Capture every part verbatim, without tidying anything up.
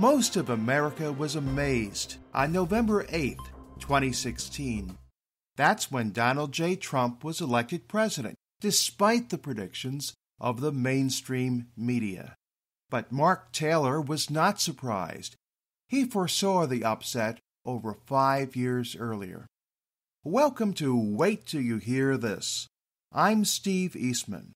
most of America was amazed on November eighth, twenty sixteen. That's when Donald J. Trump was elected president, despite the predictions of the mainstream media. But Mark Taylor was not surprised. He foresaw the upset over five years earlier. Welcome to Wait Till You Hear This. I'm Steve Eastman.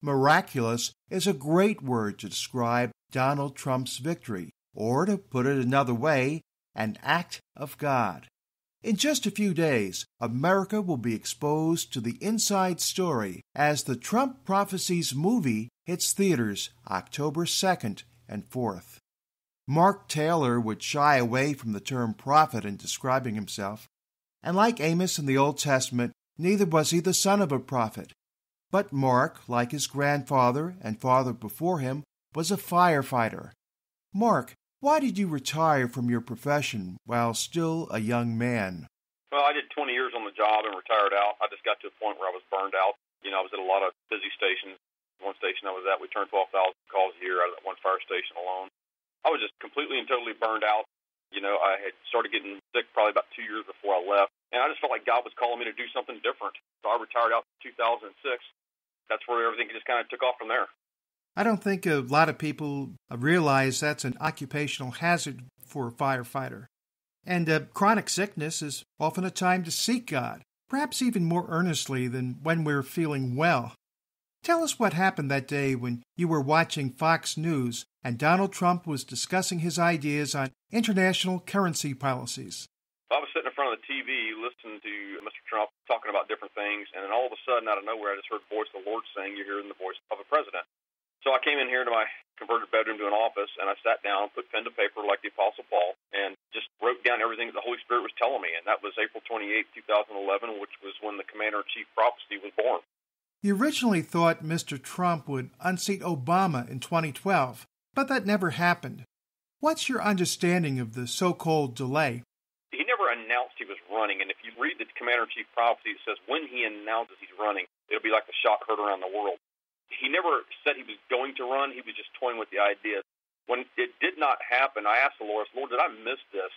Miraculous is a great word to describe Donald Trump's victory, or to put it another way, an act of God. In just a few days, America will be exposed to the inside story as the Trump Prophecies movie hits theaters October second and fourth. Mark Taylor would shy away from the term prophet in describing himself, and like Amos in the Old Testament, neither was he the son of a prophet. But Mark, like his grandfather and father before him, was a firefighter. Mark, why did you retire from your profession while still a young man? Well, I did twenty years on the job and retired out. I just got to a point where I was burned out. You know, I was at a lot of busy stations. One station I was at, we turned twelve thousand calls a year out of that one fire station alone. I was just completely and totally burned out. You know, I had started getting sick probably about two years before I left, and I just felt like God was calling me to do something different. So I retired out in two thousand six. That's where everything just kind of took off from there. I don't think a lot of people realize that's an occupational hazard for a firefighter. And uh, chronic sickness is often a time to seek God, perhaps even more earnestly than when we're feeling well. Tell us what happened that day when you were watching Fox News and Donald Trump was discussing his ideas on international currency policies. I was sitting in front of the T V listening to Mister Trump talking about different things, and then all of a sudden, out of nowhere, I just heard the voice of the Lord saying, "You're hearing the voice of a president." So I came in here to my converted bedroom to an office, and I sat down, put pen to paper like the Apostle Paul, and just wrote down everything that the Holy Spirit was telling me, and that was April twenty-eighth, two thousand eleven, which was when the Commander-in-Chief Prophecy was born. You originally thought Mister Trump would unseat Obama in twenty twelve, but that never happened. What's your understanding of the so-called delay? He never announced he was running, and if you read the Commander-in-Chief Prophecy, it says when he announces he's running, it'll be like the shot heard around the world. He never said he was going to run. He was just toying with the idea. When it did not happen, I asked the Lord, Lord, did I miss this?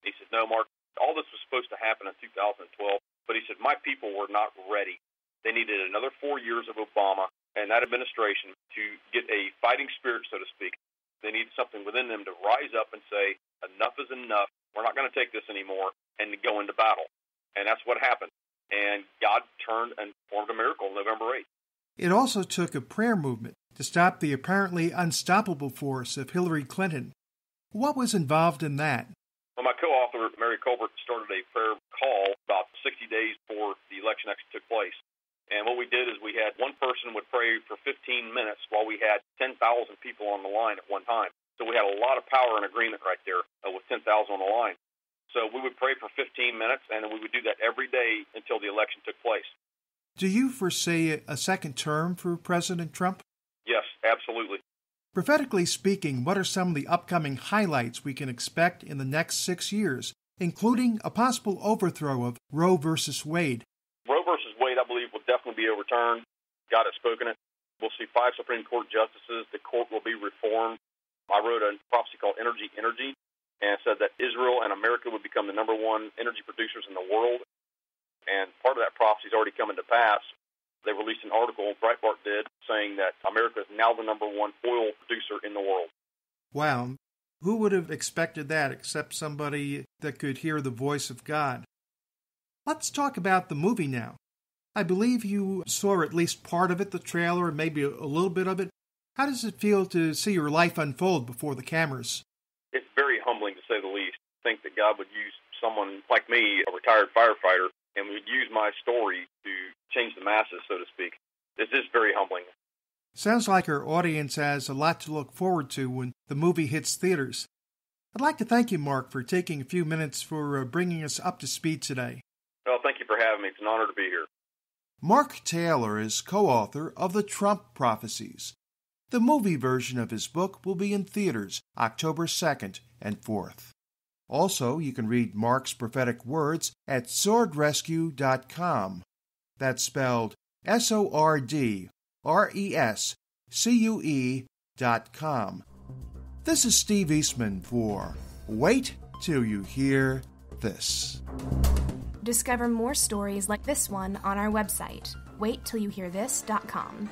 He said, no, Mark, all this was supposed to happen in two thousand twelve, but he said, my people were not ready. They needed another four years of Obama and that administration to get a fighting spirit, so to speak. They needed something within them to rise up and say, enough is enough. We're not going to take this anymore, and to go into battle. And that's what happened. And God turned and formed a miracle November eighth. It also took a prayer movement to stop the apparently unstoppable force of Hillary Clinton. What was involved in that? Well, my co-author, Mary Colbert, started a prayer call about sixty days before the election actually took place. And what we did is we had one person would pray for fifteen minutes while we had ten thousand people on the line at one time. So we had a lot of power and agreement right there uh, with ten thousand on the line. So we would pray for fifteen minutes, and then we would do that every day until the election took place. Do you foresee a second term for President Trump? Yes, absolutely. Prophetically speaking, what are some of the upcoming highlights we can expect in the next six years, including a possible overthrow of Roe versus Wade? Roe versus Wade, I believe, will definitely be overturned. God has spoken it. We'll see five Supreme Court justices. The court will be reformed. I wrote a prophecy called Energy, Energy, and said that Israel and America would become the number one energy producers in the world. And part of that prophecy is already coming to pass. They released an article, Breitbart did, saying that America is now the number one oil producer in the world. Wow. Who would have expected that except somebody that could hear the voice of God? Let's talk about the movie now. I believe you saw at least part of it, the trailer, maybe a little bit of it. How does it feel to see your life unfold before the cameras? It's very humbling, to say the least. To think that God would use someone like me, a retired firefighter, and would use my story to change the masses, so to speak. It's just very humbling. Sounds like our audience has a lot to look forward to when the movie hits theaters. I'd like to thank you, Mark, for taking a few minutes for bringing us up to speed today. Well, thank you for having me. It's an honor to be here. Mark Taylor is co-author of The Trump Prophecies. The movie version of his book will be in theaters October second and fourth. Also, you can read Mark's prophetic words at sword rescue dot com. That's spelled S O R D R E S C U E dot com. This is Steve Eastman for Wait Till You Hear This. Discover more stories like this one on our website, wait till you hear this dot com.